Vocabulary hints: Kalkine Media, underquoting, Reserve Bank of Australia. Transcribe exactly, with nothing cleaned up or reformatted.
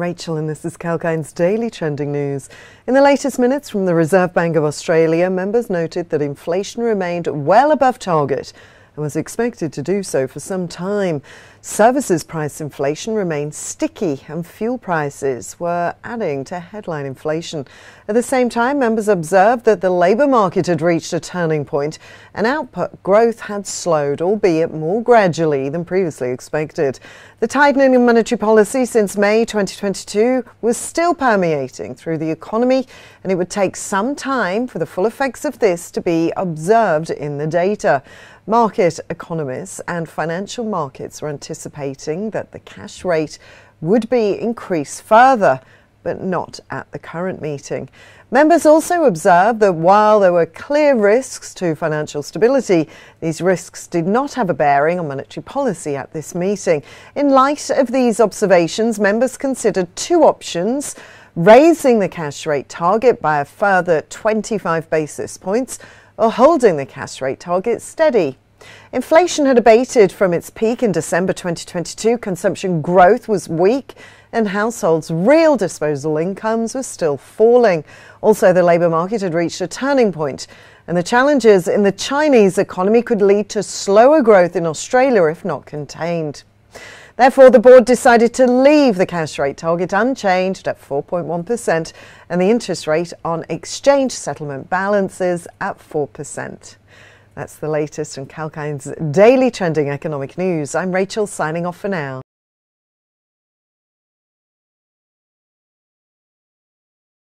Rachel and this is Kalkine's Daily Trending News. In the latest minutes from the Reserve Bank of Australia, members noted that inflation remained well above target and was expected to do so for some time. Services price inflation remained sticky and fuel prices were adding to headline inflation. At the same time, members observed that the labour market had reached a turning point and output growth had slowed, albeit more gradually than previously expected. The tightening in monetary policy since May twenty twenty-two was still permeating through the economy, and it would take some time for the full effects of this to be observed in the data. Market economists and financial markets were anticipating that the cash rate would be increased further, but not at the current meeting. Members also observed that while there were clear risks to financial stability, these risks did not have a bearing on monetary policy at this meeting. In light of these observations, members considered two options: raising the cash rate target by a further twenty-five basis points, or holding the cash rate target steady. Inflation had abated from its peak in December twenty twenty-two, consumption growth was weak, and households' real disposable incomes were still falling. Also, the labour market had reached a turning point, and the challenges in the Chinese economy could lead to slower growth in Australia if not contained. Therefore, the board decided to leave the cash rate target unchanged at four point one percent and the interest rate on exchange settlement balances at four percent. That's the latest in Kalkine's Daily Trending Economic News. I'm Rachel, signing off for now.